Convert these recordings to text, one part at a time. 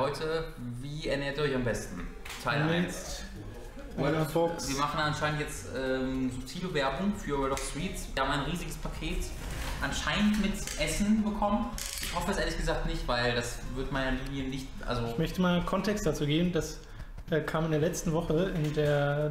Heute, wie ernährt ihr euch am besten? Teil 1. Sie machen anscheinend jetzt subtile Werbung für World of Sweets. Wir haben ein riesiges Paket anscheinend mit Essen bekommen. Ich hoffe es ehrlich gesagt nicht, weil das wird meiner Linie nicht... Also ich möchte mal Kontext dazu geben, das kam in der letzten Woche, in der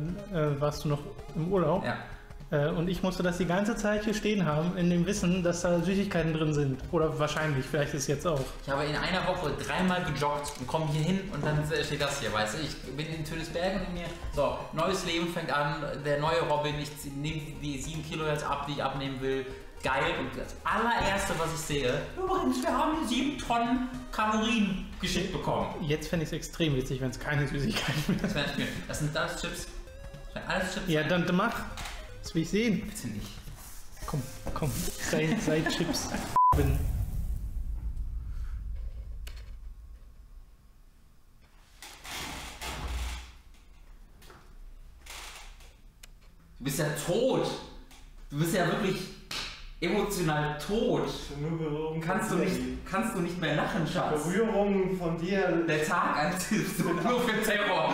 warst du noch im Urlaub. Ja. Und ich musste das die ganze Zeit hier stehen haben, in dem Wissen, dass da Süßigkeiten drin sind. Oder wahrscheinlich, vielleicht ist es jetzt auch. Ich habe in einer Woche dreimal gejoggt und komme hier hin und dann steht das hier, weißt du. Ich bin in Tönisberg und in mir, so, neues Leben fängt an, der neue Robin, ich nehme die 7 Kilo jetzt ab, die ich abnehmen will. Geil. Und das allererste, was ich sehe, übrigens, wir haben 7 Tonnen Kalorien geschickt bekommen. Jetzt fände ich es extrem witzig, wenn es keine Süßigkeiten mehr das wäre nicht mehr. Das sind alles Chips. Das sind alles Chips. Ja, dann mach. Das will ich sehen. Bitte nicht. Komm, komm. Sei Chips. Du bist ja tot. Du bist ja wirklich emotional tot. Nur Berührung kannst du nicht mehr lachen, Schatz. Berührung von dir. Der Tag als nur für Terror.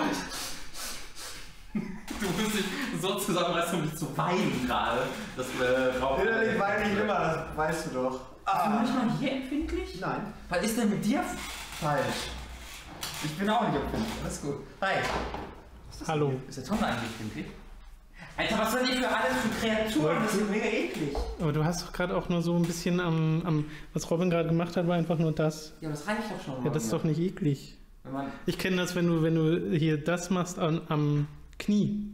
Du musst dich so zusammenreißen, um dich zu weinen gerade. Das innerlich weine ich immer, das weißt du doch. Ah. Bist du manchmal hier empfindlich? Nein. Was ist denn mit dir falsch? Ich bin auch nicht empfindlich, alles gut. Hi. Hallo. Hier? Ist der Tom eigentlich empfindlich? Alter, was sind denn für alles für Kreaturen? Das ist mega eklig. Aber du hast doch gerade auch nur so ein bisschen was Robin gerade gemacht hat, war einfach nur das. Ja, das reicht doch schon. Robin. Ja, das ist doch nicht eklig. Ich kenne das, wenn du hier das machst am Knie.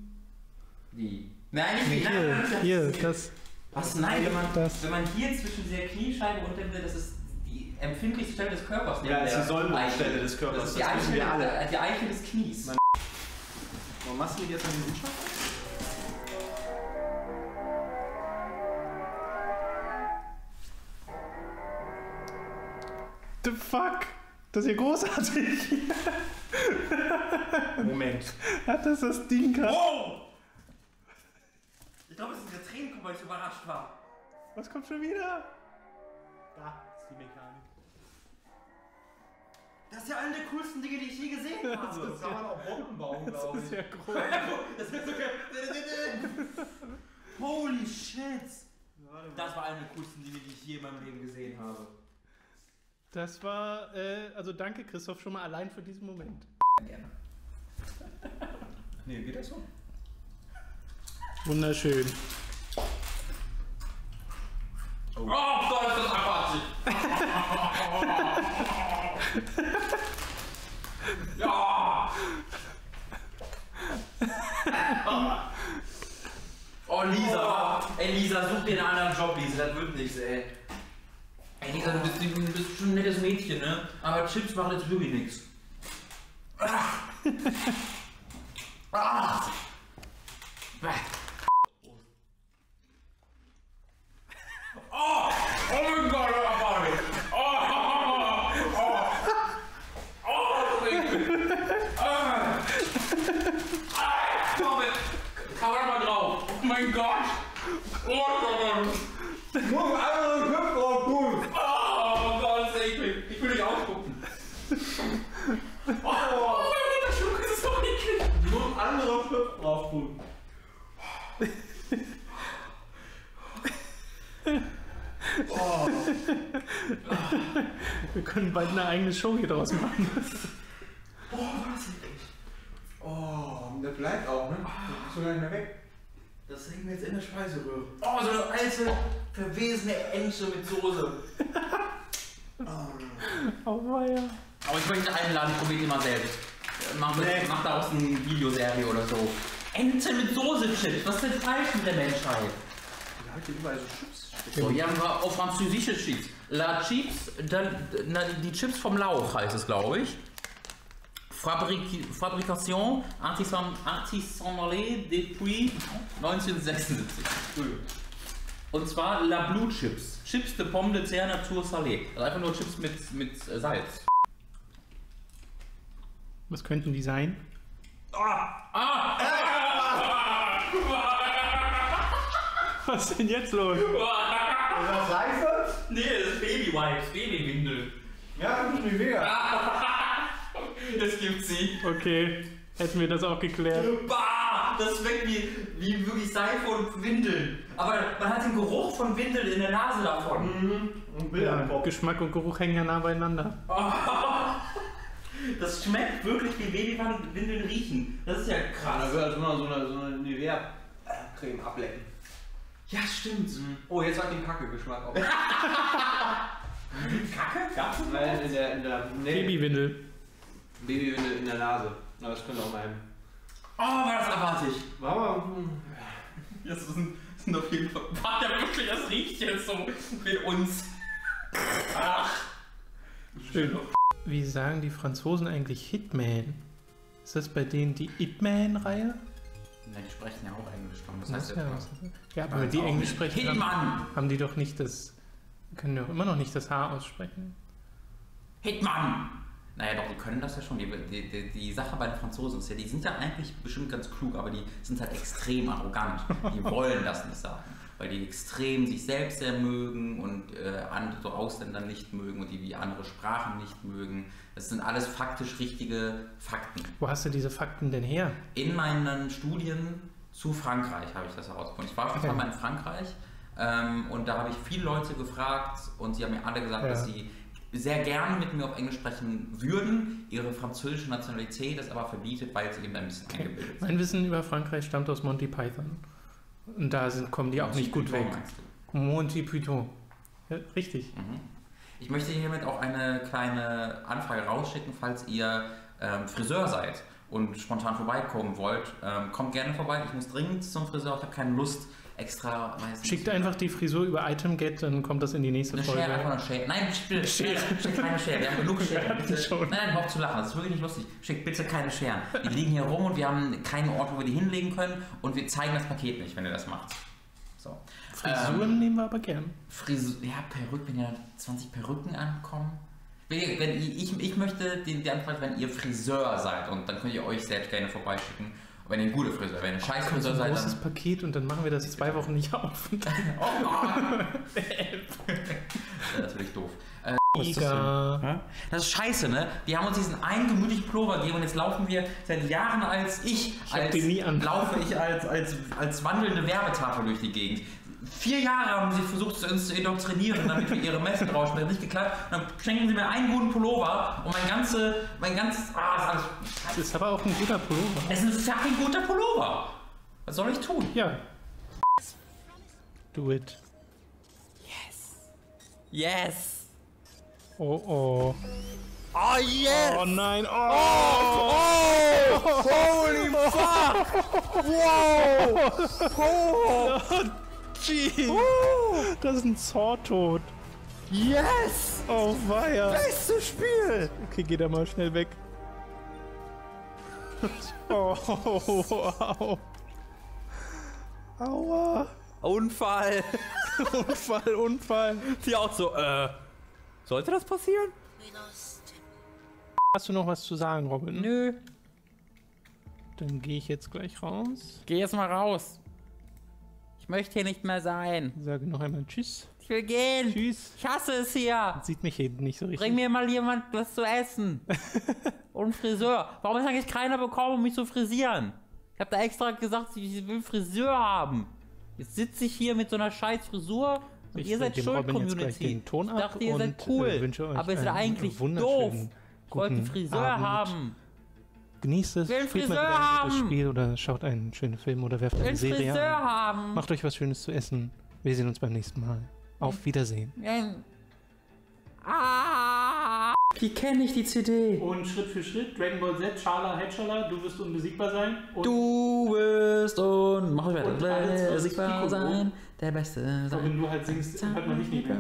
Wie? Nein, nicht hier. Nein, hier, das. Was? Nein, wenn man hier zwischen dieser Kniescheibe und dem, das ist die empfindlichste Stelle des Körpers. Ja, das ist die Sollbruchstelle des Körpers. Das ist die Eichel des Knies. Warum machst du mir jetzt an den Hutschlag? The fuck? Das ist ja großartig. Moment. Hat das Ding gerade... Wow! Ich glaube, es ist der Tränen, weil ich überrascht war. Was kommt schon wieder? Da ist die Mechanik. Das ist ja eine der coolsten Dinge, die ich je gesehen habe. Das kann man auch Bomben bauen, glaube ich. Das ist ja groß. Das ist okay. Holy shit! Das war eine der coolsten Dinge, die ich je in meinem Leben gesehen habe. Das war, also danke Christoph schon mal allein für diesen Moment. Gerne. Nee, geht das so? Wunderschön. Oh Gott, das ist abartig! Ja! Oh Lisa, ey Lisa, such dir einen anderen Job, Lisa, das wird nichts, ey. Ey Lisa, du bist schon ein nettes Mädchen, ne? Aber Chips machen jetzt wirklich nichts. Ah! Oh! Oh mein Gott, oh Mann! Oh! Oh! Oh! Komm mal drauf! Oh mein Gott! Oh Gott! Guck einfach den Kopf drauf, gut! Oh Gott, das ist eklig! Ich will dich ausgucken! Oh! Nur andere Köpfe drauf tun. Oh. Wir können bald eine eigene Show hier draus machen. Oh, was ist das? Oh, der bleibt auch, ne? Der ist so lange nicht mehr weg. Das hängt mir jetzt in der Speiseröhre. Oh, so eine alte, verwesene Ente mit Soße. Oh, weia. Aber ich möchte einladen, probiert immer selbst. Mach daraus eine Videoserie oder so. Ente mit Soße-Chips, was ist denn falsch mit der Menschheit? Da habt ihr überall so Chips. So, hier haben wir auf französische Chips. La Chips, die Chips vom Lauch heißt es, glaube ich. Fabrication artisanale depuis 1976. Und zwar La Blue Chips. Chips de Pomme de Terre Nature Salée. Also einfach nur Chips mit Salz. Was könnten die sein? Oh, Was ist denn jetzt los? Ist das Seife? Nee, das ist Baby-Wipes, Babywindel. Ja, das ist Nivea. Das gibt's nicht. Okay, hätten wir das auch geklärt. Bah, das schmeckt wie wirklich Seife und Windeln. Aber man hat den Geruch von Windeln in der Nase davon. Mhm. Und ja, Geschmack und Geruch hängen ja nah beieinander. Das schmeckt wirklich wie Babywindeln riechen. Das ist ja krass. Da würde man so eine Nivea-Creme ablecken. Ja, stimmt. Mhm. Oh, jetzt hat den Kacke-Geschmack auch. Kacke? Gab's das? In der Babywindel. Babywindel in der Nase. Aber das könnte auch meinen. Oh, war das abartig. Jetzt sind auf jeden Fall... War der wirklich, das riecht jetzt so mit uns. Ach. Schön. Wie sagen die Franzosen eigentlich Hitman? Ist das bei denen die Hitman-Reihe? Nein, die sprechen ja auch Englisch. Das heißt ja, aber wenn die Englisch sprechen, haben die doch nicht das... Können doch immer noch nicht das H aussprechen. Hitman! Naja, doch, die können das ja schon. Die Sache bei den Franzosen ist ja, die sind ja eigentlich bestimmt ganz klug, aber die sind halt extrem arrogant. Die wollen das nicht sagen. Weil die extrem sich selbst sehr mögen und andere Ausländer nicht mögen und die andere Sprachen nicht mögen. Das sind alles faktisch richtige Fakten. Wo hast du diese Fakten denn her? In meinen Studien zu Frankreich habe ich das herausgefunden. Ich war schon mal in Frankreich und da habe ich viele Leute gefragt und sie haben mir alle gesagt, dass sie sehr gerne mit mir auf Englisch sprechen würden, ihre französische Nationalität das aber verbietet, weil sie eben ein bisschen eingebildet sind. Mein Wissen über Frankreich stammt aus Monty Python. Und da kommen die auch nicht gut weg. Monty Python. Ja, richtig. Mhm. Ich möchte hiermit auch eine kleine Anfrage rausschicken, falls ihr Friseur seid und spontan vorbeikommen wollt. Kommt gerne vorbei, ich muss dringend zum Friseur, ich habe keine Lust. Extra, schickt einfach die Frisur über Item-Get, dann kommt das in die nächste Folge. Schere, einfach eine Schere. Nein, schickt keine Schere. Wir haben genug Scheren. Nein, braucht zu lachen. Das ist wirklich nicht lustig. Schickt bitte keine Scheren. Die liegen hier rum und wir haben keinen Ort, wo wir die hinlegen können und wir zeigen das Paket nicht, wenn ihr das macht. So. Frisuren nehmen wir aber gern. Ja, Perücken, wenn ja 20 Perücken ankommen. Ich möchte die Antwort, wenn ihr Friseur seid und dann könnt ihr euch selbst gerne vorbeischicken. Wenn ihr ein guter Friseur, wenn ihr ein scheiß Friseur seid, dann... Das ist ein großes Paket und dann machen wir das in 2 Wochen nicht auf. Oh Mann! Das ist wirklich doof. Das ist scheiße, ne? Die haben uns diesen einen gemütlichen Pullover gegeben und jetzt laufen wir seit Jahren als als wandelnde Werbetafel durch die Gegend. 4 Jahre haben sie versucht, uns zu indoktrinieren, damit wir ihre Messen rausschmecken. Nicht geklappt. Und dann schenken sie mir einen guten Pullover und mein ganzes... Das ist aber auch ein guter Pullover. Es ist ein fucking guter Pullover. Was soll ich tun? Ja. Do it. Yes. Yes. Oh, oh. Oh, yes! Oh, nein! Oh! Oh! Oh. Holy fuck! Wow! Oh! Jeez! Oh. Das ist ein Zortod. Yes! Oh, weia! Bestes Spiel! Okay, geht da mal schnell weg. Oh, wow! Aua! Unfall! Unfall, Unfall! Die auch so, sollte das passieren? Hast du noch was zu sagen, Robin? Nö. Dann gehe ich jetzt gleich raus. Geh jetzt mal raus. Ich möchte hier nicht mehr sein. Sage noch einmal Tschüss. Ich will gehen. Tschüss. Ich hasse es hier. Das sieht mich hier nicht so richtig. Bring mir mal jemand was zu essen. Und Friseur. Warum ist eigentlich keiner bekommen, um mich zu frisieren? Ich habe da extra gesagt, ich will Friseur haben. Jetzt sitze ich hier mit so einer scheiß Frisur. Und ihr seid schuld, Community. Ich dachte, ihr seid cool. Aber es ist eigentlich doof. Ich wollte einen Friseur haben. Genießt es, spielt mal das Spiel oder schaut einen schönen Film oder werft eine Serie an. Macht euch was Schönes zu essen. Wir sehen uns beim nächsten Mal. Auf Wiedersehen. Die kenne ich, die CD. Und Schritt für Schritt, Dragon Ball Z, Schala, Hedschala, du wirst unbesiegbar sein. Und du wirst unbesiegbar sein, der Beste sein. Aber wenn du halt singst, hört man dich nicht mehr.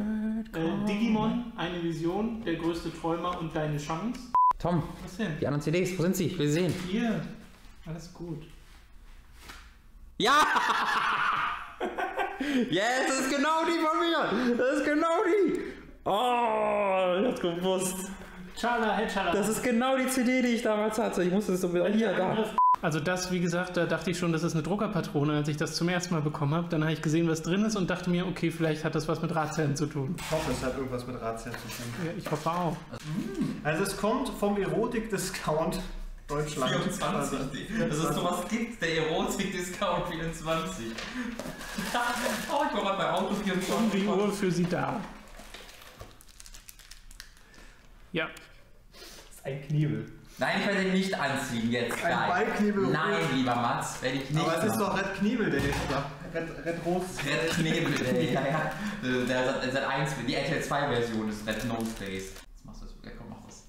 Digimon, eine Vision, der größte Träumer und deine Chance. Tom, was denn? Die anderen CDs, wo sind sie? Ich will sie sehen. Hier, alles gut. Ja! Yes, das ist genau die von mir! Das ist genau die! Oh, ich hab's gewusst. Schala, Hedschala. Das ist genau die CD, die ich damals hatte. Ich musste es so wieder hier, da. Also das, wie gesagt, da dachte ich schon, das ist eine Druckerpatrone, als ich das zum ersten Mal bekommen habe. Dann habe ich gesehen, was drin ist und dachte mir, okay, vielleicht hat das was mit Ratzellen zu tun. Ich hoffe, es hat irgendwas mit Ratzellen zu tun. Ja, ich hoffe auch. Also es kommt vom Erotik-Discount Deutschland 24. Das ist so, was gibt der Erotik-Discount 24. Oh, ich war gerade bei Auto 24. Um die Uhr für Sie da. Ja. Das ist ein Knebel. Nein, ich werde ihn nicht anziehen jetzt. Ein Ballknebel. Nein, lieber Mats, werde ich nicht. Aber es ist doch Red Knebel, der jetzt da. Red Rose. Red Knebel, der ja. Der Sat 1, die RTL 2 Version ist Red Nose Face. Jetzt machst du das, ja komm, mach was.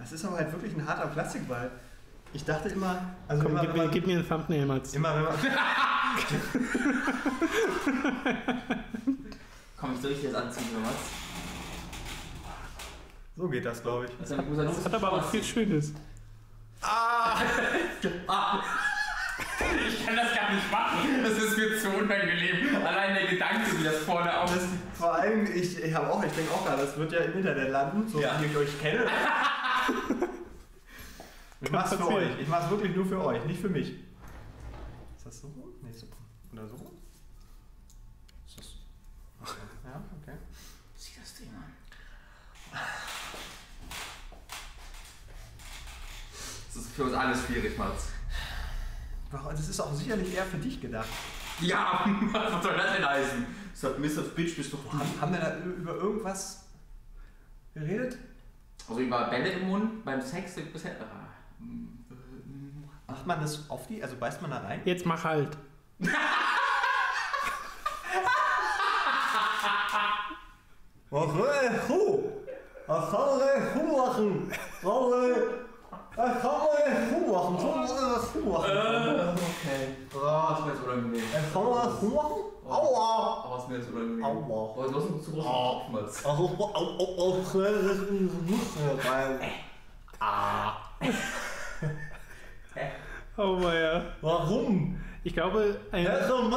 Das ist aber halt wirklich ein harter Plastikball. Ich dachte immer, also komm, gib mir ein Thumbnail, Mats. Immer, wenn man... Komm, ich soll dich jetzt anziehen, oder was? So geht das, glaube ich. Das hat aber auch viel Schönes. Ah! Ich kann das gar nicht machen. Das ist mir zu unangenehm. Allein der Gedanke, wie das vorne auf ist. Vor allem, ich denke auch gerade, das wird ja im Internet landen, so wie ich euch kenne. Ich mach's für euch. Ich mach's wirklich nur für euch, nicht für mich. Ist das so rum? Nee, so rum. Oder so rum? Ist das so? Ja, okay. Sieh das Ding an. Das ist für uns alles schwierig, Mats. Das ist auch sicherlich eher für dich gedacht. Ja, was soll das denn heißen? Submissive Bitch, bist du... Haben wir da über irgendwas geredet? Also über Bälle im Mund, beim Sex, bisher... Macht man das auf die? Also beißt man da rein? Jetzt mach halt. Okay. Oh, ist mir jetzt unangenehm. Aua! Oh, ist mir jetzt unangenehm. Aua! Oh, du hast einen zu großen Kopf, Mats. Oh meier. Warum? Ich glaube, weißt du,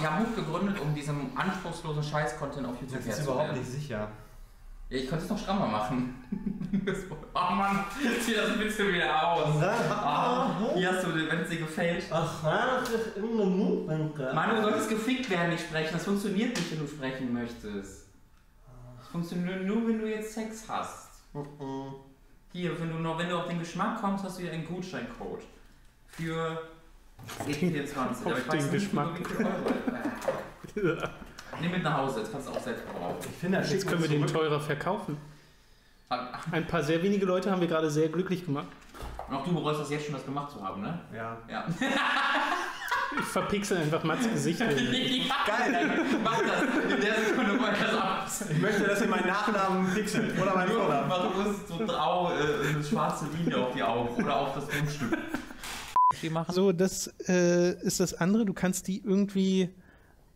wir haben Hooked gegründet, um diesem anspruchslosen Scheiß-Content auf YouTube zu werden. Das ist überhaupt nicht sicher. Ja, ich könnte es noch strammer machen. Oh Mann, jetzt sieht das ein bisschen wieder aus. Oh, hier hast du, wenn es dir gefällt. Manu, du solltest gefickt werden, nicht sprechen. Das funktioniert nicht, wenn du sprechen möchtest. Das funktioniert nur, wenn du jetzt Sex hast. Hier, wenn du auf den Geschmack kommst, hast du hier einen Gutscheincode. Für... Auf den Geschmack. Nimm mit nach Hause, jetzt kannst du auch selbst verbrauchen. Jetzt können wir den teurer verkaufen. Ein paar sehr wenige Leute haben wir gerade sehr glücklich gemacht. Und auch du bereust das jetzt schon, das gemacht zu haben, ne? Ja. Ich verpixel einfach Mats Gesicht. Geil, mach das. In der Sekunde wollte ich das ab. Ich möchte, dass ihr meinen Nachnamen pixelt. Oder meinen Vornamen. Warum ist so eine schwarze Linie auf die Augen oder auf das Grundstück? Machen. So, das ist das andere. Du kannst die irgendwie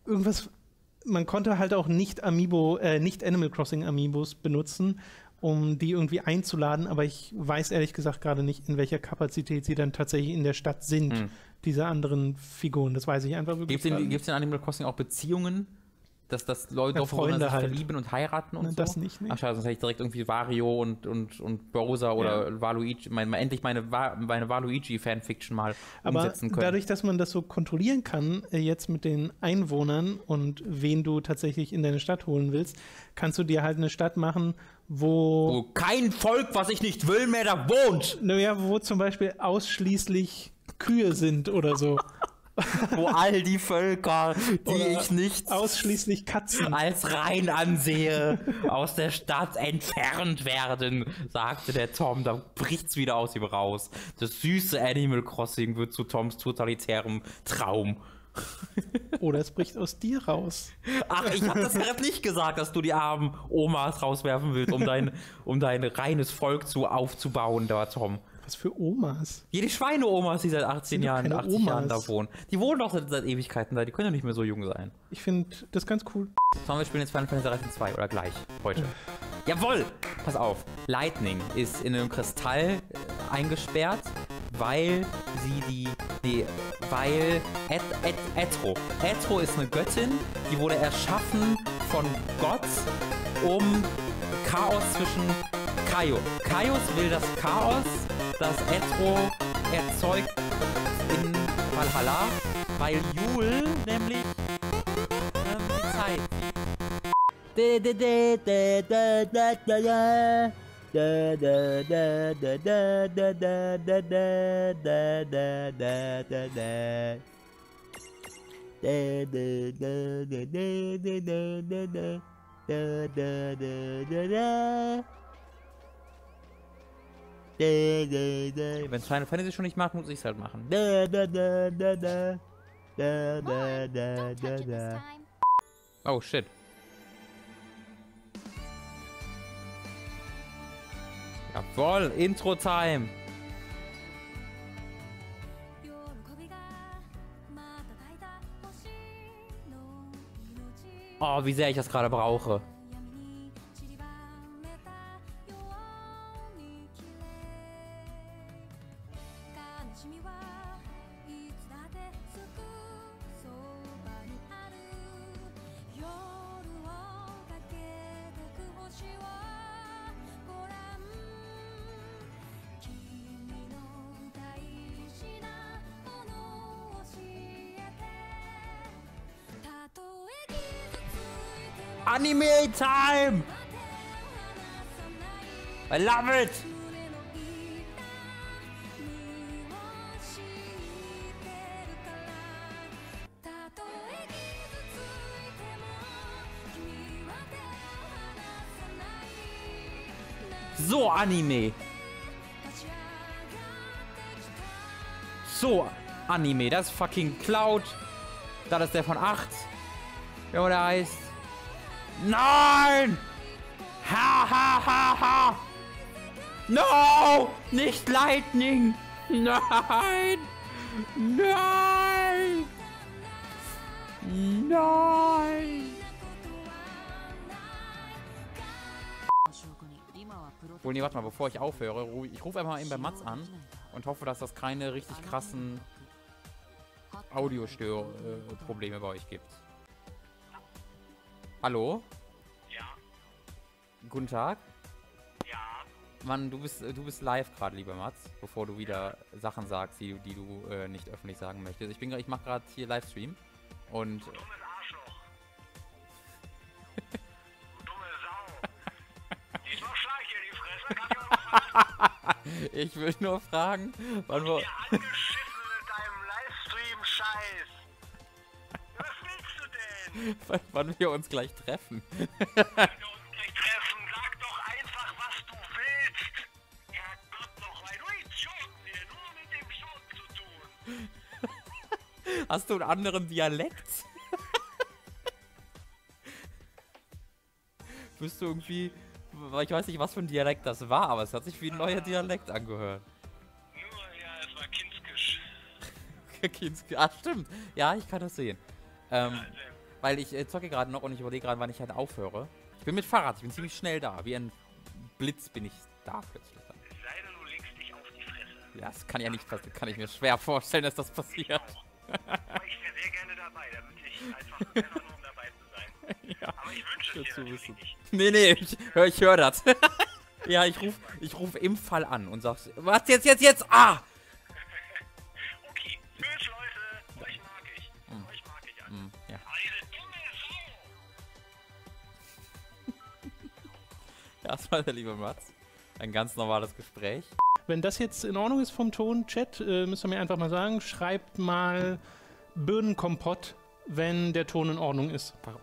irgendwas. Man konnte halt auch nicht Amiibo, nicht Animal Crossing Amiibos benutzen, um die irgendwie einzuladen. Aber ich weiß ehrlich gesagt gerade nicht, in welcher Kapazität sie dann tatsächlich in der Stadt sind, diese anderen Figuren. Das weiß ich einfach wirklich. Gibt's in Animal Crossing auch Beziehungen? Dass das Leute auf sich verlieben und heiraten und so? Das nicht. Ach schade, sonst hätte ich direkt irgendwie Wario und Bowser oder Waluigi, endlich meine Waluigi-Fanfiction mal umsetzen können. Aber dadurch, dass man das so kontrollieren kann, jetzt mit den Einwohnern und wen du tatsächlich in deine Stadt holen willst, kannst du dir halt eine Stadt machen, wo kein Volk, was ich nicht will, mehr da wohnt! Naja, wo zum Beispiel ausschließlich Kühe sind oder so. Wo all die Völker, die oder ich nicht ausschließlich Katzen als rein ansehe, aus der Stadt entfernt werden, sagte der Tom. Da bricht's wieder aus ihm raus. Das süße Animal Crossing wird zu Toms totalitärem Traum. Oder es bricht aus dir raus. Ach, ich hab das gerade nicht gesagt, dass du die armen Omas rauswerfen willst, um dein reines Volk aufzubauen, da Tom. Was für Omas? Ja, die Schweine-Omas, die seit 80 Jahren da wohnen. Die wohnen doch seit Ewigkeiten da, die können ja nicht mehr so jung sein. Ich finde das ganz cool. Schauen wir spielen jetzt Final Fantasy XIII oder gleich, heute. Jawohl! Pass auf, Lightning ist in einem Kristall eingesperrt, weil Etro ist eine Göttin, die wurde erschaffen von Gott, um Chaos zwischen Kaio. Kaius will das Chaos, das Etro erzeugt in Valhalla, weil Jul nämlich die Zeit wenn es Final Fantasy schon nicht macht, muss ich es halt machen. Oh shit. Jawohl, Intro-Time. Oh, wie sehr ich das gerade brauche. Anime Time! I love it! So Anime! So Anime! Das ist fucking Cloud! Das ist der von 8! Wie der heißt! Nein! Ha ha ha ha! No! Nicht Lightning! Nein! Nein! Nein! Obwohl, nee, warte mal, bevor ich aufhöre, ich rufe einfach mal eben bei Mats an und hoffe, dass das keine richtig krassen Audio-Störprobleme bei euch gibt. Hallo? Ja. Guten Tag? Ja. Mann, du bist live gerade, lieber Mats, bevor du wieder Sachen sagst, die du nicht öffentlich sagen möchtest. Ich mache gerade hier Livestream und... Du dummes Arschloch. Du dumme Sau. Diesmal schlage ich dir die Fresse, kannst du noch fragen? Ich will nur fragen, wann wir... Ja, angeschissen mit deinem Livestream-Scheiß. Wann wir uns gleich treffen. Wenn wir uns gleich treffen, sag doch einfach, was du willst. Herrgott noch, weil du jetzt Schotten hier nur mit dem Schotten zu tun. Hast du einen anderen Dialekt? Bist du irgendwie... Ich weiß nicht, was für ein Dialekt das war, aber es hat sich wie ein neuer Dialekt angehört. Nur, ja, es war Kinskisch. Kinskisch, ah, stimmt. Ja, ich kann das sehen. Weil ich zocke gerade noch und ich überlege gerade, wann ich halt aufhöre. Ich bin mit Fahrrad, ich bin ziemlich schnell da. Wie ein Blitz bin ich da plötzlich. Dann. Es sei denn, du legst dich auf die Fresse. Ja, das kann ja nicht passieren. Kann ich mir schwer vorstellen, dass das passiert. Ich wäre sehr gerne dabei, damit ich einfach nur um dabei zu sein. Ja, aber ich wünsche es dir natürlich nicht. Nee, ich höre das. Ja, ich ruf im Fall an und sag's. Was? Jetzt! Ah! Erstmal der liebe Mats. Ein ganz normales Gespräch. Wenn das jetzt in Ordnung ist vom Ton, Chat, müsst ihr mir einfach mal sagen, schreibt mal Birnenkompott, wenn der Ton in Ordnung ist. Warum?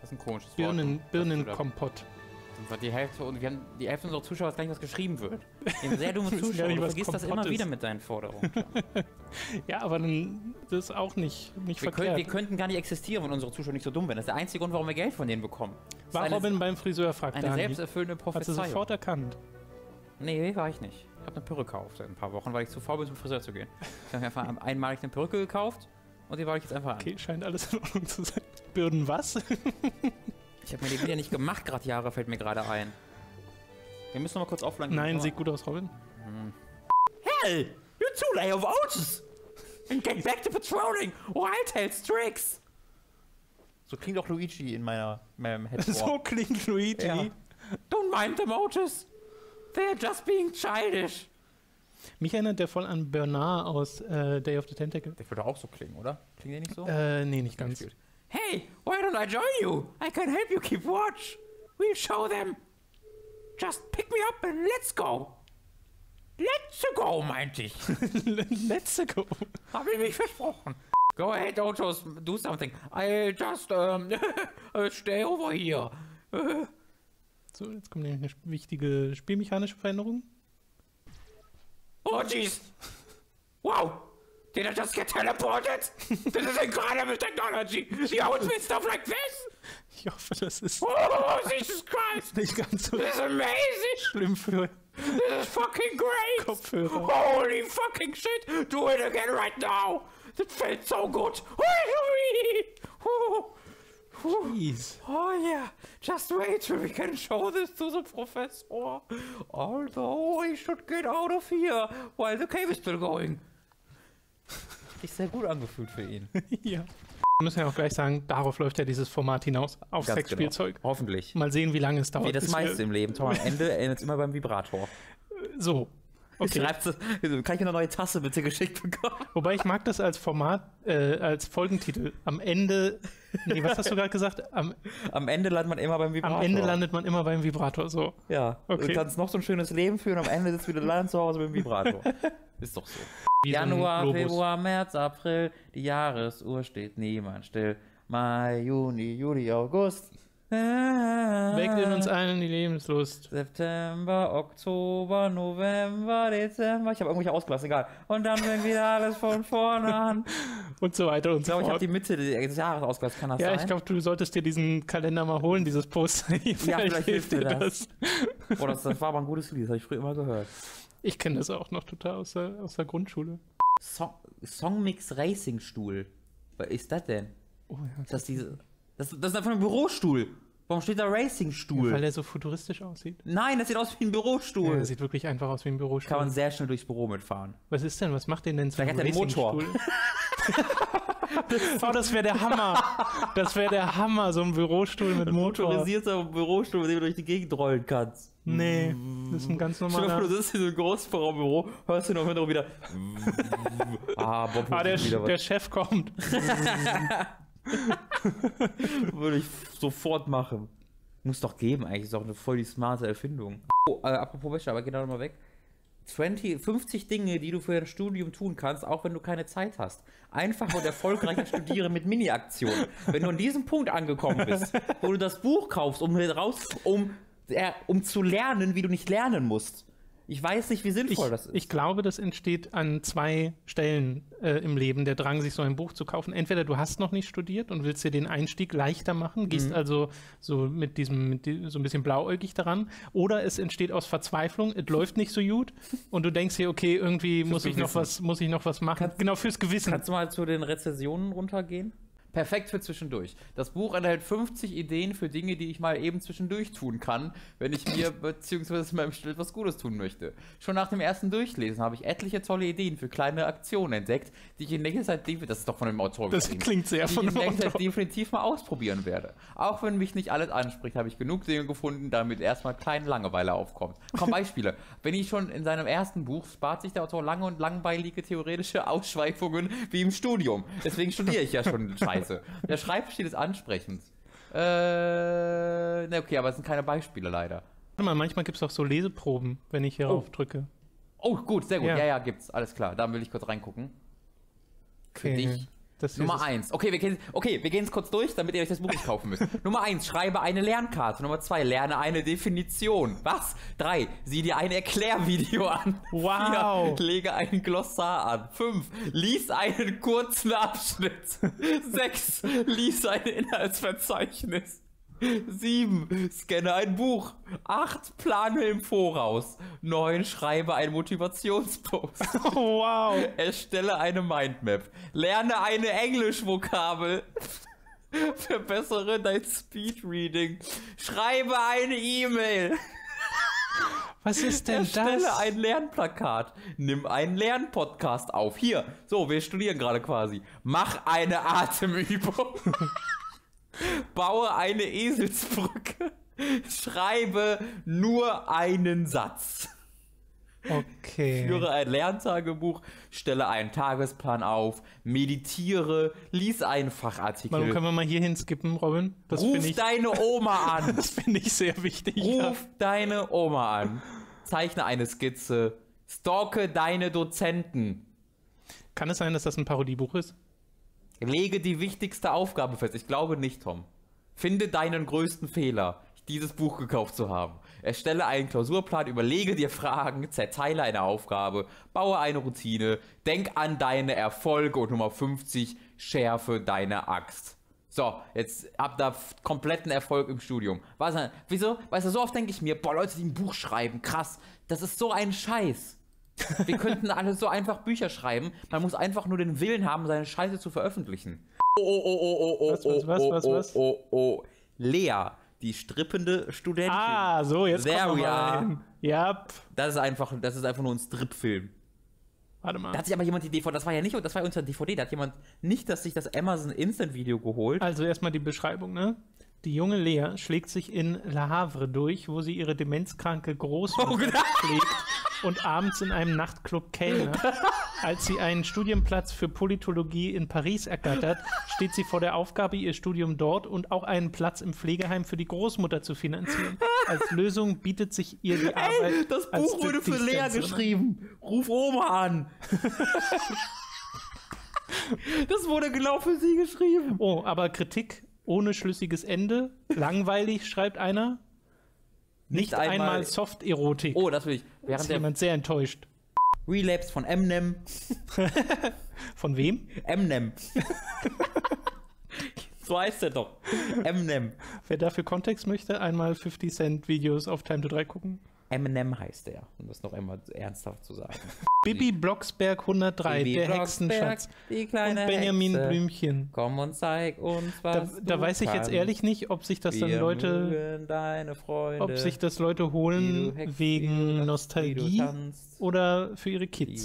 Das ist ein komisches Wort. Birnenkompott. Wir haben die Hälfte unserer Zuschauer, gleich was geschrieben wird. Wir haben sehr dumme Zuschauer, du vergisst das immer wieder mit deinen Forderungen. Ja, aber dann, das ist auch nicht verkehrt. Wir könnten gar nicht existieren, wenn unsere Zuschauer nicht so dumm wären. Das ist der einzige Grund, warum wir Geld von denen bekommen. War Robin beim Friseur, fragt Dani. Eine selbsterfüllende Prophezeiung. Hat sie sofort erkannt? Nee, war ich nicht. Ich habe eine Perücke gekauft seit ein paar Wochen, weil ich zu faul bin, zum Friseur zu gehen. Ich habe mir einfach einmalig eine Perücke gekauft und die war ich jetzt einfach an. Okay, scheint alles in Ordnung zu sein. Birnen was? Ich habe mir die wieder nicht gemacht, gerade Jahre, fällt mir gerade ein. Wir müssen noch mal kurz offline gehen. Nein, sieht gut aus, Robin. Hell, you're too late of oats! And get back to patrolling, or I'll tell tricks! So klingt auch Luigi in meinem Headboard. So klingt Luigi? Ja. Don't mind the Motus. They're just being childish. Mich erinnert der voll an Bernard aus Day of the Tentacle. Der würde auch so klingen, oder? Klingt der nicht so? Nee, nicht ganz. Hey, why don't I join you? I can help you keep watch. We'll show them. Just pick me up and let's go. Let's go, meinte ich. Let's go. Hab ich mich versprochen. Go ahead, Autos, do something. I'll just stay over here. So, jetzt kommt nämlich eine wichtige spielmechanische Veränderung. Oh, jeez. Wow. Did I just get teleported? This is incredible technology. She holds me stuff like this. Ich hoffe, das ist... Oh, Jesus Christ. Nicht ganz so... This is amazing. Schlimm für... This is fucking great. Kopfhörer. Holy fucking shit. Do it again right now. That felt so good. Jeez. Oh yeah, just wait till we can show this to the professor. Although I should get out of here while the cave is still going. Ist sehr gut angefühlt für ihn. Ja. Wir müssen ja auch gleich sagen, darauf läuft ja dieses Format hinaus, auf Sexspielzeug. Genau. Hoffentlich. Mal sehen, wie lange es dauert. Wie das meiste im Leben, Tom. Am Ende endet es immer beim Vibrator. So. Okay. Kann ich eine neue Tasse bitte geschickt bekommen? Wobei ich mag das als Format, als Folgentitel. Am Ende, nee, was hast du gerade gesagt? Am Ende landet man immer beim Vibrator. Am Ende landet man immer beim Vibrator, so. Ja, okay. Du kannst noch so ein schönes Leben führen, am Ende sitzt wieder allein zu Hause mit dem Vibrator. Ist doch so. Wie Januar, so Februar, März, April, die Jahresuhr steht niemand still. Mai, Juni, Juli, August. Weg in uns allen die Lebenslust. September, Oktober, November, Dezember. Ich habe irgendwelche Ausgelassen, egal. Und dann fängt wieder alles von vorne an. Und so weiter und so fort. Ich glaube, ich habe die Mitte des Jahres ausgelassen. Kann das sein? Ja, ich glaube, du solltest dir diesen Kalender mal holen, dieses Poster hier. Ja, vielleicht hilft dir das. Oh, das war aber ein gutes Lied, das habe ich früher immer gehört. Ich kenne das auch noch total aus der Grundschule. Songmix Racing Stuhl. Was ist das denn? Oh, ja, ist das diese... Das ist einfach ein Bürostuhl. Warum steht da Racingstuhl? Ja, weil der so futuristisch aussieht. Nein, das sieht aus wie ein Bürostuhl. Ja, das sieht wirklich einfach aus wie ein Bürostuhl. Kann man sehr schnell durchs Büro mitfahren. Was ist denn? Was macht den denn so ein Racingstuhl? Oh, das wäre der Hammer. Das wäre der Hammer, so ein Bürostuhl mit Motor. Ein motorisierter Bürostuhl, mit dem du durch die Gegend rollen kannst. Nee, das ist ein ganz normaler... Du sitzt in so einem Großraumbüro, hörst du noch immer wieder... der Chef kommt. Würde ich sofort machen. Muss doch geben, eigentlich. Ist auch eine voll die smarte Erfindung. Oh, apropos Wäsche, aber geh da nochmal weg. 50 Dinge, die du für dein Studium tun kannst, auch wenn du keine Zeit hast. Einfach und erfolgreicher studieren mit Mini-Aktionen. Wenn du an diesem Punkt angekommen bist, wo du das Buch kaufst, um zu lernen, wie du nicht lernen musst. Ich weiß nicht, wie sinnvoll das ist. Ich glaube, das entsteht an zwei Stellen im Leben, der Drang, sich so ein Buch zu kaufen. Entweder du hast noch nicht studiert und willst dir den Einstieg leichter machen, gehst also so so ein bisschen blauäugig daran. Oder es entsteht aus Verzweiflung, es läuft nicht so gut und du denkst dir, okay, irgendwie muss ich noch was machen. Genau, fürs Gewissen. Kannst du mal zu den Rezensionen runtergehen? Perfekt für zwischendurch. Das Buch enthält 50 Ideen für Dinge, die ich mal eben zwischendurch tun kann, wenn ich mir bzw. meinem Stil etwas Gutes tun möchte. Schon nach dem ersten Durchlesen habe ich etliche tolle Ideen für kleine Aktionen entdeckt, die ich in nächster Zeit definitiv mal ausprobieren werde. Auch wenn mich nicht alles anspricht, habe ich genug Dinge gefunden, damit erstmal kleine Langeweile aufkommt. Komm, Beispiele. Wenn ich schon in seinem ersten Buch spart sich der Autor lange und langweilige theoretische Ausschweifungen wie im Studium. Deswegen studiere ich ja schon Scheiße. Der Schreibstil ist ansprechend. Ne, okay, aber es sind keine Beispiele leider. Warte mal, manchmal gibt es auch so Leseproben, wenn ich hier raufdrücke. Oh, gut, sehr gut. Ja, ja, gibt's. Alles klar, da will ich kurz reingucken. Für dich. Das Nummer 1. Okay, wir gehen es kurz durch, damit ihr euch das Buch nicht kaufen müsst. Nummer 1, schreibe eine Lernkarte. Nummer 2, lerne eine Definition. Was? 3, sieh dir ein Erklärvideo an. Wow. 4, lege ein Glossar an. 5, lies einen kurzen Abschnitt. 6, lies ein Inhaltsverzeichnis. 7, scanne ein Buch. 8, plane im Voraus. 9, schreibe einen Motivationspost. Oh, wow. Erstelle eine Mindmap. Lerne eine Englischvokabel. Verbessere dein Speedreading. Schreibe eine E-Mail. Was ist denn das? Erstelle ein Lernplakat. Nimm einen Lernpodcast auf. Hier, so, wir studieren gerade quasi. Mach eine Atemübung. Baue eine Eselsbrücke. Schreibe nur einen Satz. Okay. Führe ein Lerntagebuch, stelle einen Tagesplan auf, meditiere, lies einen Fachartikel. Warum können wir mal hier hinskippen, Robin? Das Ruf deine Oma an. Das finde ich sehr wichtig. Ruf deine Oma an. Zeichne eine Skizze. Stalke deine Dozenten. Kann es sein, dass das ein Parodiebuch ist? Lege die wichtigste Aufgabe fest. Ich glaube nicht, Tom. Finde deinen größten Fehler, dieses Buch gekauft zu haben. Erstelle einen Klausurplan, überlege dir Fragen, zerteile eine Aufgabe, baue eine Routine, denk an deine Erfolge und Nummer 50, schärfe deine Axt. So, jetzt habt ihr kompletten Erfolg im Studium. Was denn? Wieso? Weißt du, so oft denke ich mir, boah, Leute, die ein Buch schreiben, krass, das ist so ein Scheiß. Wir könnten alle so einfach Bücher schreiben, man muss einfach nur den Willen haben, seine Scheiße zu veröffentlichen. Was? Lea. Die strippende Studentin. Ah, so, jetzt kommen wir rein. Yep. Das ist einfach nur ein Stripfilm. Warte mal. Da hat sich aber jemand die DVD, das war ja nicht, das war ja unser DVD, da hat jemand nicht sich das Amazon Instant Video geholt. Also erstmal die Beschreibung, ne? Die junge Lea schlägt sich in Le Havre durch, wo sie ihre demenzkranke Großmutter pflegt und abends in einem Nachtclub kellnert. Als sie einen Studienplatz für Politologie in Paris ergattert, steht sie vor der Aufgabe, ihr Studium dort und auch einen Platz im Pflegeheim für die Großmutter zu finanzieren. Als Lösung bietet sich ihr die Arbeit. Ey, das Buch wurde für Lea geschrieben. Ruf Oma an. Das wurde genau für sie geschrieben. Oh, aber Kritik ohne schlüssiges Ende. Langweilig, schreibt einer. Nicht einmal Soft-Erotik. Oh, das will ich. Während ist jemand sehr enttäuscht. Relapse von Eminem. Von wem? Eminem. So heißt er doch. Eminem. Wer dafür Kontext möchte, einmal 50 Cent Videos auf Time to 3 gucken. Eminem heißt er, um das noch einmal ernsthaft zu sagen. Bibi Blocksberg 103, Bibi der Blocksberg, Hexenschatz. Die kleine und Benjamin Hexe. Blümchen. Komm und zeig uns was. Da weiß ich jetzt ehrlich nicht, ob sich das dann Leute, ob sich das Leute holen wegen Nostalgie oder für ihre Kids.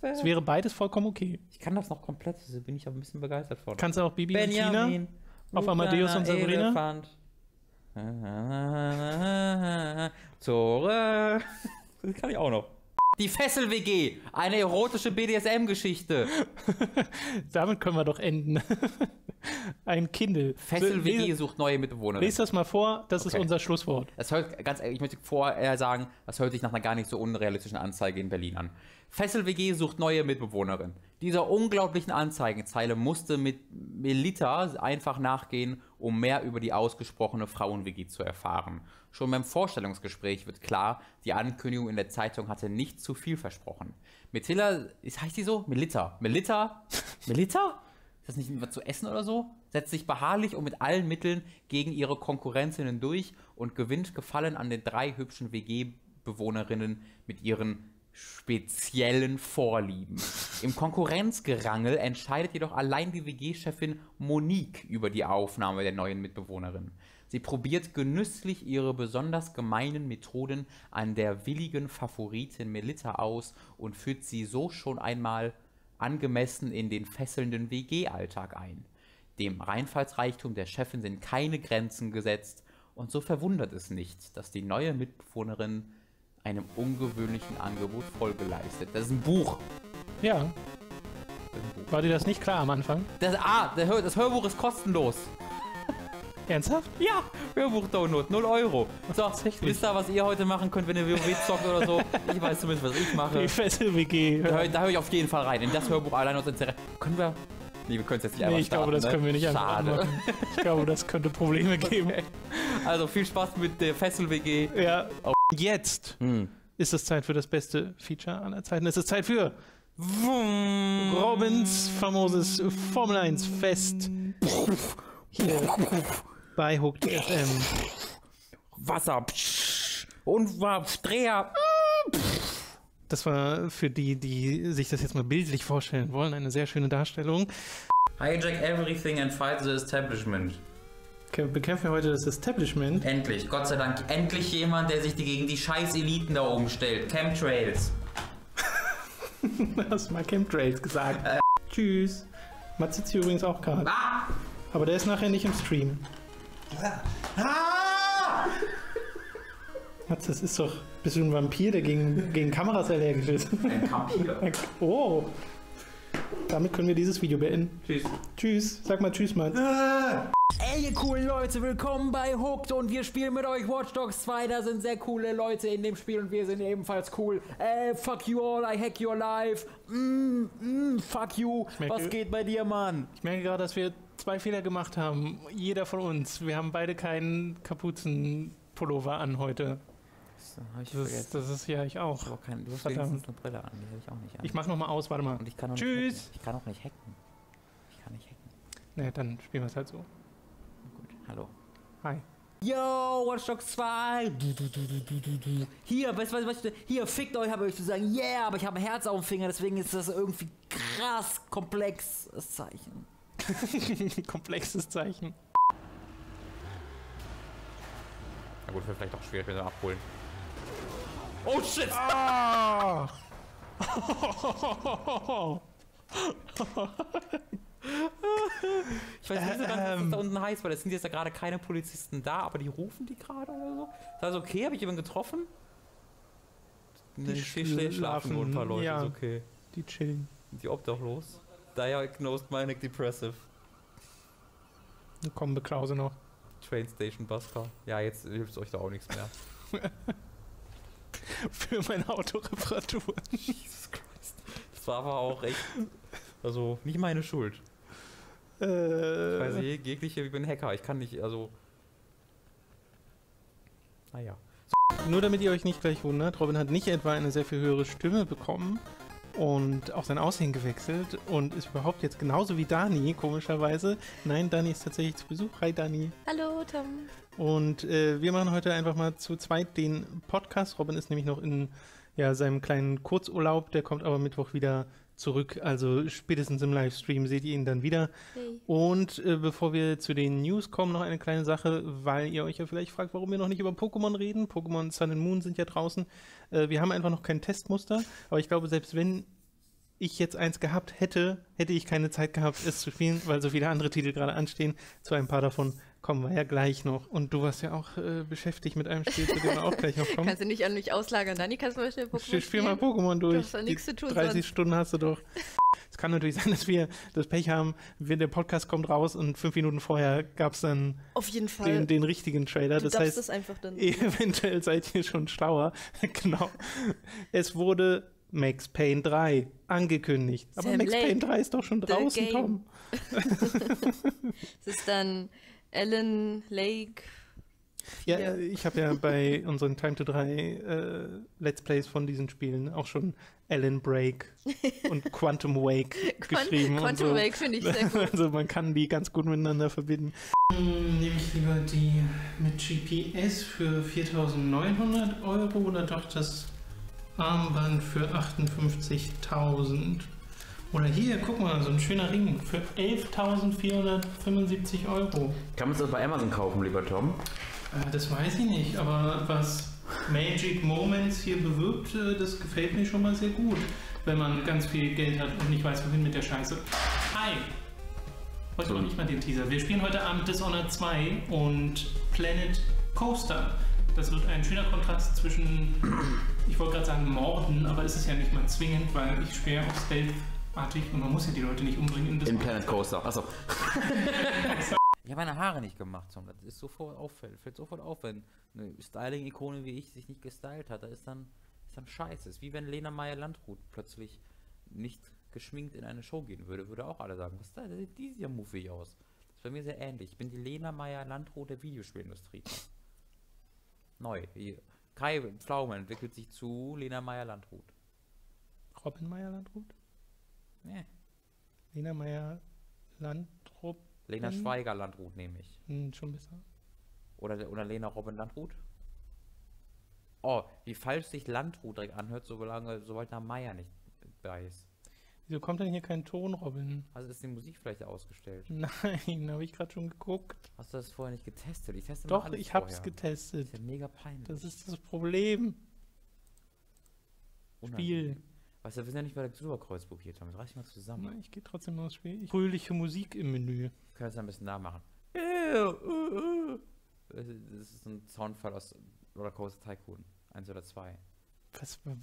Es wäre beides vollkommen okay. Ich kann das noch komplett, also bin ich auch ein bisschen begeistert von. Kannst du auch Bibi Benjamin, und Tina auf Amadeus und Sabrina? Elefant. Zora. Das kann ich auch noch. Die Fessel WG. Eine erotische BDSM-Geschichte. Damit können wir doch enden. Ein Kindle. Fessel WG sucht neue Mitbewohner. Lies das mal vor, das ist unser Schlusswort. Das hört, ganz ehrlich, ich möchte vorher sagen, das hört sich nach einer gar nicht so unrealistischen Anzeige in Berlin an. Fessel WG sucht neue Mitbewohnerin. Dieser unglaublichen Anzeigenzeile musste mit Melitta einfach nachgehen, um mehr über die ausgesprochene Frauen-WG zu erfahren. Schon beim Vorstellungsgespräch wird klar, die Ankündigung in der Zeitung hatte nicht zu viel versprochen. Melitta, heißt die so? Melitta? Ist das nicht was zu essen oder so? Setzt sich beharrlich und mit allen Mitteln gegen ihre Konkurrentinnen durch und gewinnt Gefallen an den drei hübschen WG-Bewohnerinnen mit ihren speziellen Vorlieben. Im Konkurrenzgerangel entscheidet jedoch allein die WG-Chefin Monique über die Aufnahme der neuen Mitbewohnerin. Sie probiert genüsslich ihre besonders gemeinen Methoden an der willigen Favoritin Melitta aus und führt sie so schon einmal angemessen in den fesselnden WG-Alltag ein. Dem Reinfallsreichtum der Chefin sind keine Grenzen gesetzt und so verwundert es nicht, dass die neue Mitbewohnerin einem ungewöhnlichen Angebot Folge leistet. Das ist ein Buch. Ja. War dir das nicht klar am Anfang? Das Hörbuch ist kostenlos. Ernsthaft? Ja, Hörbuch-Download, 0 Euro. So, wisst ihr, was ihr heute machen könnt, wenn ihr WoW zockt oder so? Ich weiß zumindest, was ich mache. Die Fessel-WG. Da höre ich auf jeden Fall rein. In das Hörbuch allein aus Interesse. Können wir... Nee, wir können es jetzt nicht einfach starten, ich glaube, das können wir nicht einfach machen. Ich glaube, das könnte Probleme geben. Okay. Also, viel Spaß mit der Fessel-WG. Ja. Jetzt ist es Zeit für das beste Feature aller Zeiten. Es ist Zeit für Robins famoses Formel 1 Fest hier bei Hooked FM. Wasser und Dreher. Das war für die, die sich das jetzt mal bildlich vorstellen wollen, eine sehr schöne Darstellung. Hijack everything and fight the establishment. Bekämpfen wir heute das Establishment? Endlich, Gott sei Dank, endlich jemand, der sich gegen die scheiß Eliten da oben stellt. Chemtrails. Hast du mal Chemtrails gesagt? Tschüss. Mats sitzt hier übrigens auch gerade. Ah! Aber der ist nachher nicht im Stream. Ah! Mats, das ist doch... Bist du ein Vampir, der gegen Kameras allergisch ist? Ein Vampir. Oh. Damit können wir dieses Video beenden. Tschüss. Tschüss. Sag mal Tschüss, Mann. Ey, ihr coolen Leute, willkommen bei Hooked und wir spielen mit euch Watch Dogs 2. Da sind sehr coole Leute in dem Spiel und wir sind ebenfalls cool. Fuck you all, I hack your life. Fuck you. Was geht bei dir, Mann? Ich merke gerade, dass wir 2 Fehler gemacht haben. Jeder von uns. Wir haben beide keinen Kapuzenpullover an heute. Das ist ja ich auch. Ich habe keine Lust, eine Brille an, die habe ich auch nicht an. Ich mach nochmal aus, warte mal. Und ich kann Tschüss! Ich kann auch nicht hacken. Ich kann nicht hacken. Ne, dann spielen wir es halt so. Gut, hallo. Hi. Yo, Watch Dogs 2! Hier, weißt du, hier, fickt euch, habe ich euch zu sagen, yeah, aber ich habe ein Herz auf dem Finger, deswegen ist das irgendwie krass komplexes Zeichen. Komplexes Zeichen. Na gut, wird vielleicht auch schwierig, wenn wir abholen. Oh shit! Ah! Ich weiß nicht, was das da unten heißt, weil es sind jetzt ja gerade keine Polizisten da, aber die rufen die gerade oder so. Ist das okay? Habe ich jemanden getroffen? Die schlafen nur ein paar Leute, ja, ist okay. Die chillen. Die obdachlos. Diagnosed manic depressive. Komm, beklause noch. Train Station Buster. Ja, jetzt hilft es euch da auch nichts mehr. Für meine Autoreparatur. Jesus Christ. Das war aber auch echt. Also, nicht meine Schuld. Ich weiß nicht, jegliche, ich bin Hacker. Ich kann nicht, also. Naja. So. Nur damit ihr euch nicht gleich wundert, Robin hat nicht etwa eine sehr viel höhere Stimme bekommen und auch sein Aussehen gewechselt und ist überhaupt jetzt genauso wie Dani, komischerweise. Nein, Dani ist tatsächlich zu Besuch. Hi, Dani. Hallo, Tom. Und wir machen heute einfach mal zu zweit den Podcast. Robin ist nämlich noch in seinem kleinen Kurzurlaub, der kommt aber Mittwoch wieder zurück. Also spätestens im Livestream seht ihr ihn dann wieder. Hey. Und bevor wir zu den News kommen, noch eine kleine Sache, weil ihr euch ja vielleicht fragt, warum wir noch nicht über Pokémon reden. Pokémon Sun and Moon sind ja draußen. Wir haben einfach noch kein Testmuster, aber ich glaube, selbst wenn ich jetzt eins gehabt hätte, hätte ich keine Zeit gehabt, es zu spielen, weil so viele andere Titel gerade anstehen. Zu ein paar davon kommen wir ja gleich noch. Und du warst ja auch beschäftigt mit einem Spiel, zu dem wir auch gleich noch kommen. Kannst du nicht an mich auslagern, Dani, kannst du mal schnell Pokémon spielen? Spiel mal Pokémon durch. Du hast doch nichts zu tun. 30 sonst. Stunden hast du doch. Es kann natürlich sein, dass wir das Pech haben, der Podcast kommt raus und 5 Minuten vorher gab es dann auf jeden Fall den richtigen Trailer. Das heißt, das einfach dann eventuell seid ihr schon schlauer. Genau. Es wurde Max Payne 3 angekündigt. Sam aber Max Lake, Payne 3 ist doch schon draußen, Tom. Es ist dann Alan Lake. Ja, ich habe ja bei unseren Time to 3 Let's Plays von diesen Spielen auch schon Alan Break und Quantum Wake geschrieben. Quantum Wake finde ich sehr gut. Also man kann die ganz gut miteinander verbinden. Nehme ich lieber die mit GPS für 4.900 € oder doch das Armband für 58.000. Oder hier, guck mal, so ein schöner Ring für 11.475 €. Kann man das bei Amazon kaufen, lieber Tom? Das weiß ich nicht, aber was Magic Moments hier bewirbt, das gefällt mir schon mal sehr gut, wenn man ganz viel Geld hat und nicht weiß, wohin mit der Scheiße. Hi! Heute noch nicht mal den Teaser. Wir spielen heute Abend Dishonored 2 und Planet Coaster. Das wird ein schöner Kontrast zwischen, ich wollte gerade sagen Morden, aber ist es ja nicht mal zwingend, weil ich schwer auf Stealth-artig und man muss ja die Leute nicht umbringen. In Planet Coaster, achso. Ich habe meine Haare nicht gemacht, sondern das ist sofort auffällig, fällt sofort auf, wenn eine Styling-Ikone wie ich sich nicht gestylt hat, da ist dann scheiße. Es ist wie wenn Lena Meyer-Landrut plötzlich nicht geschminkt in eine Show gehen würde, würde auch alle sagen, was ist da, die sieht ja muffig aus. Das ist bei mir sehr ähnlich, ich bin die Lena Meyer-Landrut der Videospielindustrie. Neu. Kai Pflaume entwickelt sich zu Lena Meyer-Landrut. Robin Meyer-Landrut? Nee. Lena Meyer-Landrut? Lena Schweiger-Landrut nehme ich. Hm, schon besser. Oder Lena Robin-Landrut? Oh, wie falsch sich Landrut direkt anhört, sobald nach Meier nicht da ist. Wieso kommt denn hier kein Ton, Robin? Also ist die Musik vielleicht ausgestellt? Nein, habe ich gerade schon geguckt. Hast du das vorher nicht getestet? Ich teste doch, ich habe es getestet. Das ist ja mega peinlich. Das ist das Problem. Unheimlich. Spiel. Weißt du, wir sind ja nicht bei der Superkreuzburg hier, Tom. Das reicht mal zusammen. Nein, ich gehe trotzdem mal aufs Spiel. Fröhliche Musik im Menü. Wir können das ein bisschen nachmachen. Das ist ein Soundfall aus Rollercoaster Tycoon 1 oder 2.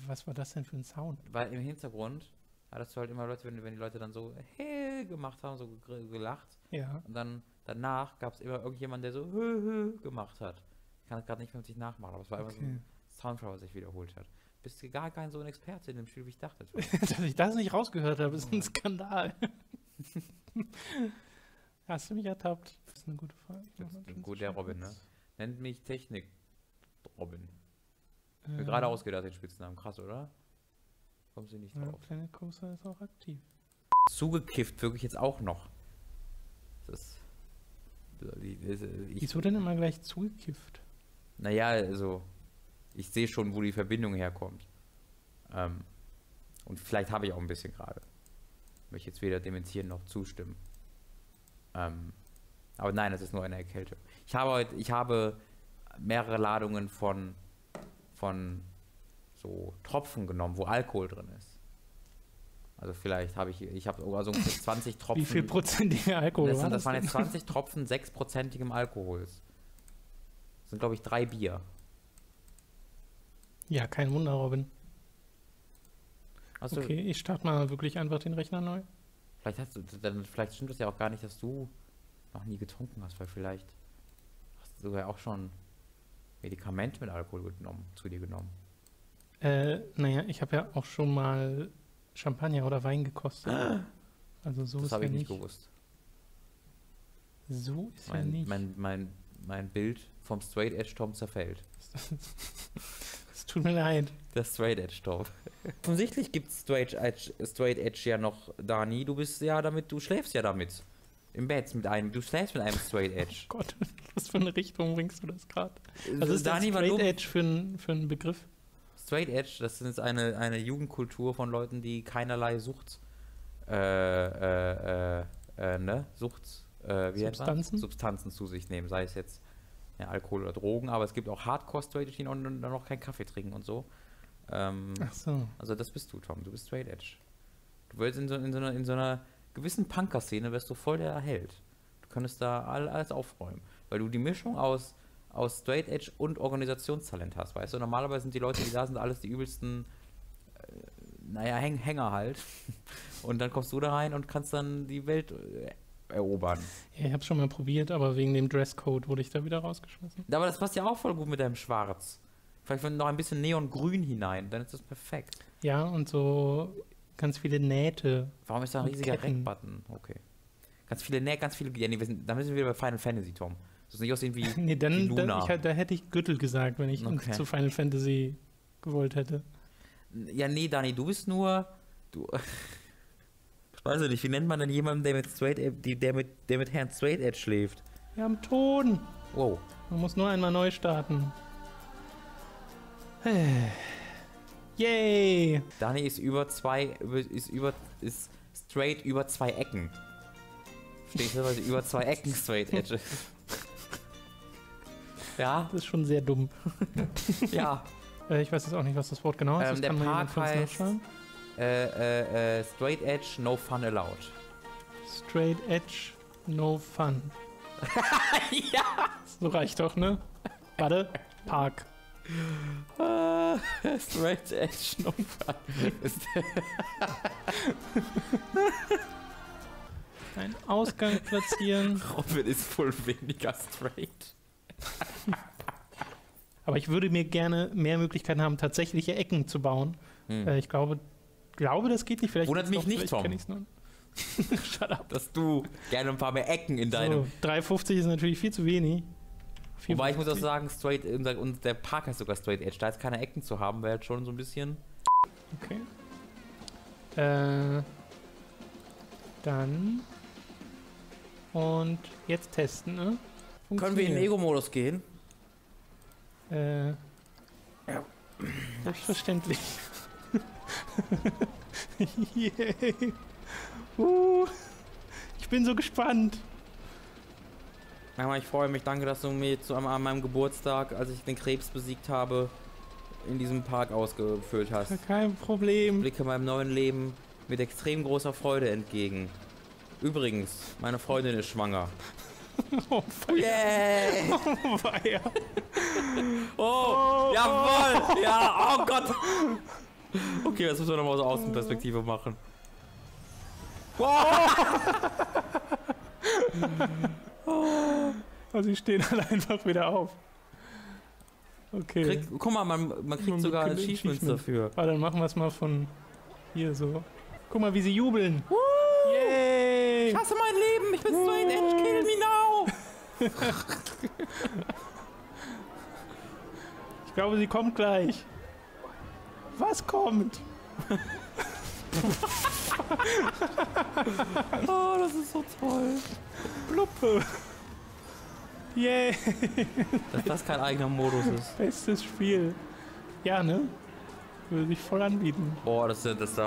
Was war das denn für ein Sound? Weil im Hintergrund hattest du halt immer Leute, wenn die Leute dann so hey gemacht haben, so gelacht. Ja. Und dann danach gab es immer irgendjemanden, der so hö gemacht hat. Ich kann das gerade nicht vernünftig nachmachen, aber es war einfach so ein Soundtrack, der sich wiederholt hat. Bist du gar kein so ein Experte in dem Spiel, wie ich dachte. Dass ich das nicht rausgehört habe, ist ein Skandal. Hast du mich ertappt? Das ist eine gute Frage. Das ist ein guter Robin, ne? Nennt mich Technik Robin. Mir gerade ausgedacht den Spitznamen, krass, oder? Kommen Sie nicht drauf. Planet Coaster ist auch aktiv. Zugekifft wirklich jetzt auch noch. Das wieso denn immer gleich zugekifft? Naja, also ich sehe schon, wo die Verbindung herkommt. Und vielleicht habe ich auch ein bisschen gerade. Möchte jetzt weder dementieren noch zustimmen. Aber nein, das ist nur eine Erkältung. Ich habe mehrere Ladungen von so Tropfen genommen, wo Alkohol drin ist. Also vielleicht habe ich habe sogar so 20 Tropfen. Wie viel prozentiger Alkohol? Das waren jetzt 20 Tropfen 6-prozentigem Alkohols. Das sind, glaube ich, 3 Bier. Ja, kein Wunder, Robin. Also, okay, ich starte mal wirklich einfach den Rechner neu. Vielleicht hast du, vielleicht stimmt das ja auch gar nicht, dass du noch nie getrunken hast, weil vielleicht hast du sogar auch schon Medikamente mit Alkohol genommen, zu dir genommen. Naja, ich habe ja auch schon mal Champagner oder Wein gekostet. Also so das habe ich nicht gewusst. So ist ja nicht. Mein Bild vom Straight Edge Tom zerfällt. Es tut mir leid. Das Straight Edge Tom. Offensichtlich gibt es Straight Edge ja noch, Dani. Du bist ja damit, du schläfst ja damit. Im Bett mit einem, du schläfst mit einem Straight Edge. Oh Gott, was für eine Richtung bringst du das gerade? Was ist Dani, Straight Edge für ein Begriff? Straight Edge, das ist eine Jugendkultur von Leuten, die keinerlei Sucht, ne? Substanzen zu sich nehmen, sei es jetzt ja, Alkohol oder Drogen, aber es gibt auch Hardcore Straight Edge, die noch keinen Kaffee trinken und so. Ach so. Also das bist du, Tom, du bist Straight Edge. Du wirst in so einer gewissen Punker-Szene, wirst du voll der Held. Du könntest da alles aufräumen, weil du die Mischung aus Straight Edge und Organisationstalent hast, weißt du? Normalerweise sind die Leute, die da sind, alles die übelsten, naja, Hänger halt. Und dann kommst du da rein und kannst dann die Welt erobern. Ja, ich hab's schon mal probiert, aber wegen dem Dresscode wurde ich da wieder rausgeschmissen. Aber das passt ja auch voll gut mit deinem Schwarz. Vielleicht noch ein bisschen Neongrün hinein, dann ist das perfekt. Ja, und so ganz viele Nähte. Warum ist da ein riesiger Rack-Button? Okay. Ganz viele, ja, nee, da müssen wir wieder bei Final Fantasy, Tom. Das ist nicht aussehen wie nee, dann, Luna. Da hätte ich Gürtel gesagt, wenn ich zu Final Fantasy gewollt hätte. Ja, nee, Dani, du bist nur... Du ich weiß nicht, wie nennt man denn jemanden, der mit Herrn Straight Edge schläft? Ja, am Ton. Wow. Man muss nur einmal neu starten. Yay! Dani ist straight über 2 Ecken. Beziehungsweise über 2 Ecken Straight Edge. Ja. Das ist schon sehr dumm. Ja. Ich weiß jetzt auch nicht, was das Wort genau ist. Der Park heißt Straight Edge, no fun allowed. Straight Edge, no fun. Ja! So reicht doch, ne? Warte. Park. Straight Edge, no fun. Einen Ausgang platzieren. Robin ist wohl weniger straight. Aber ich würde mir gerne mehr Möglichkeiten haben, tatsächliche Ecken zu bauen. Hm. Ich glaube, das geht nicht. Vielleicht wundert mich nicht, Tom. Shut up. Dass du gerne ein paar mehr Ecken in deinem... So, 3,50 ist natürlich viel zu wenig. 450. Wobei ich muss auch sagen, straight, und der Park heißt sogar Straight Edge. Da jetzt keine Ecken zu haben, wäre jetzt schon so ein bisschen... Okay. Dann... Und jetzt testen, ne? Können wir in den Ego-Modus gehen? Ja. Selbstverständlich. Yeah. Ich bin so gespannt. Einmal, ich freue mich. Danke, dass du mir an meinem Geburtstag, als ich den Krebs besiegt habe, in diesem Park ausgefüllt hast. Kein Problem. Ich blicke meinem neuen Leben mit extrem großer Freude entgegen. Übrigens, meine Freundin ist schwanger. Oh, yeah. Oh, weia. Oh, Jawohl! Ja, oh Gott! Okay, jetzt müssen wir nochmal aus der Außenperspektive machen. Oh. Also die stehen alle einfach wieder auf. Okay. Guck mal, man kriegt sogar Achievements dafür. Ah, dann machen wir es mal von hier so. Guck mal, wie sie jubeln. Yay! Ich hasse mein Leben, ich bin Straight Edge, kill me now! Ich glaube, sie kommt gleich. Was kommt? Oh, das ist so toll. Bluppe. Yay! Yeah. Dass das kein eigener Modus ist. Bestes Spiel. Ja, ne? Würde ich voll anbieten. Boah, da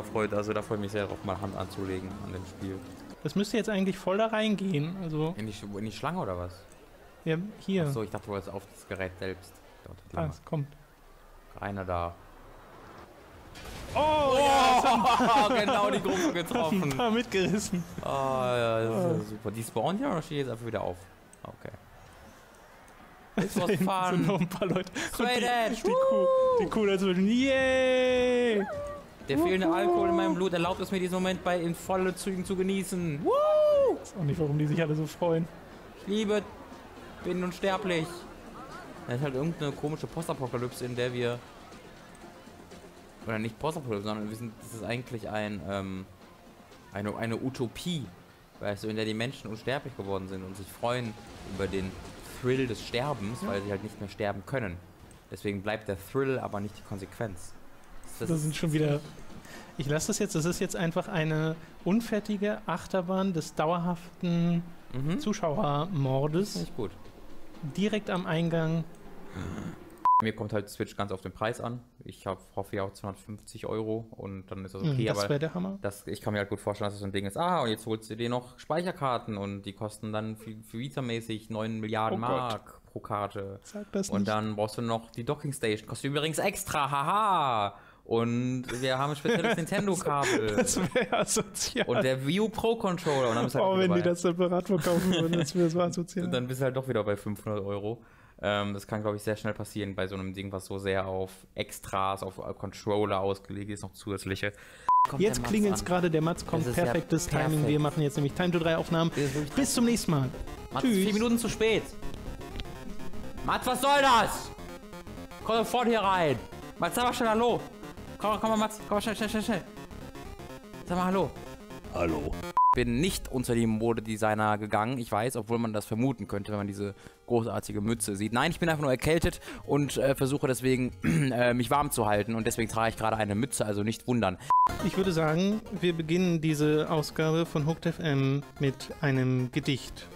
freut mich sehr drauf, mal Hand anzulegen an dem Spiel. Das müsste jetzt eigentlich voll da reingehen. Also in die Schlange oder was? Ja, hier. Achso, ich dachte, du wolltest auf das Gerät selbst. Ah, es kommt. Einer da. Oh, oh ja, genau die Gruppe getroffen. Ein paar mitgerissen. Oh, ja, das ist ja super. Die spawnen ja oder stehen jetzt einfach wieder auf? Okay. Es war fahren. Noch ein paar Leute. Straight Edge. Die Kuh dazwischen. Yay! Der fehlende Alkohol in meinem Blut erlaubt es mir, diesen Moment in vollen Zügen zu genießen. Ich weiß auch nicht, warum die sich alle so freuen. Ich liebe, bin unsterblich. Das ist halt irgendeine komische Postapokalypse, in der wir... Oder nicht Postapokalypse, sondern wir sind... Das ist eigentlich ein... eine Utopie. Weißt du, in der die Menschen unsterblich geworden sind und sich freuen über den... Thrill des Sterbens, weil sie halt nicht mehr sterben können. Deswegen bleibt der Thrill, aber nicht die Konsequenz. Das sind schon wieder... Ich lasse das jetzt, das ist jetzt einfach eine unfertige Achterbahn des dauerhaften Zuschauermordes. Nicht gut. Direkt am Eingang. Mir kommt halt Switch ganz auf den Preis an. Ich hoffe ja auch 250 € und dann ist das okay. Das wäre der Hammer. Ich kann mir halt gut vorstellen, dass das so ein Ding ist. Ah, und jetzt holst du dir noch Speicherkarten und die kosten dann für Vita-mäßig 9 Milliarden Mark pro Karte. Sag das nicht. Und dann brauchst du noch die Docking-Station. Kostet übrigens extra, haha. Und wir haben ein spezielles Nintendo-Kabel. Das wäre asozial. Und der Wii U Pro-Controller. Halt wenn die das separat verkaufen würden, das wäre so asozial. Und dann bist du halt doch wieder bei 500 €. Das kann, glaube ich, sehr schnell passieren bei so einem Ding, was so sehr auf Extras, auf Controller ausgelegt ist, noch zusätzliche. Jetzt klingelt es gerade, der Mats kommt. Perfektes Timing. Wir machen jetzt nämlich Time-to-3-Aufnahmen. Bis zum nächsten Mal. Mats, tschüss. 4 Minuten zu spät. Mats, was soll das? Komm sofort hier rein. Mats, sag mal schnell hallo. Komm mal, Mats. Komm mal schnell. Sag mal hallo. Hallo. Ich bin nicht unter die Modedesigner gegangen, ich weiß, obwohl man das vermuten könnte, wenn man diese großartige Mütze sieht. Nein, ich bin einfach nur erkältet und versuche deswegen, mich warm zu halten und deswegen trage ich gerade eine Mütze, also nicht wundern. Ich würde sagen, wir beginnen diese Ausgabe von Hooked FM mit einem Gedicht.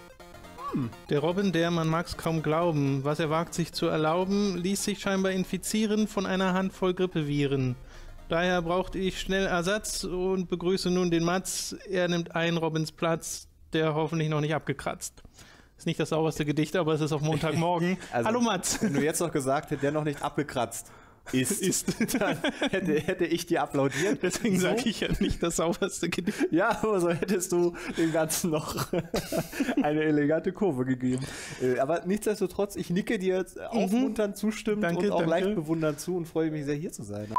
Der Robin, man mag es kaum glauben, was er wagt sich zu erlauben, ließ sich scheinbar infizieren von einer Handvoll Grippeviren. Daher brauchte ich schnell Ersatz und begrüße nun den Mats. Er nimmt einen Robins Platz, der hoffentlich noch nicht abgekratzt. Ist nicht das sauberste Gedicht, aber es ist auf Montagmorgen. Also, hallo Mats. Wenn du jetzt noch gesagt hättest, der noch nicht abgekratzt ist, dann hätte ich dir applaudiert. Deswegen sage ich ja nicht das sauberste Gedicht. Ja, aber so hättest du dem Ganzen noch eine elegante Kurve gegeben. Aber nichtsdestotrotz, ich nicke dir aufmunternd, zustimmend und auch leicht bewundernd zu und freue mich sehr, hier zu sein.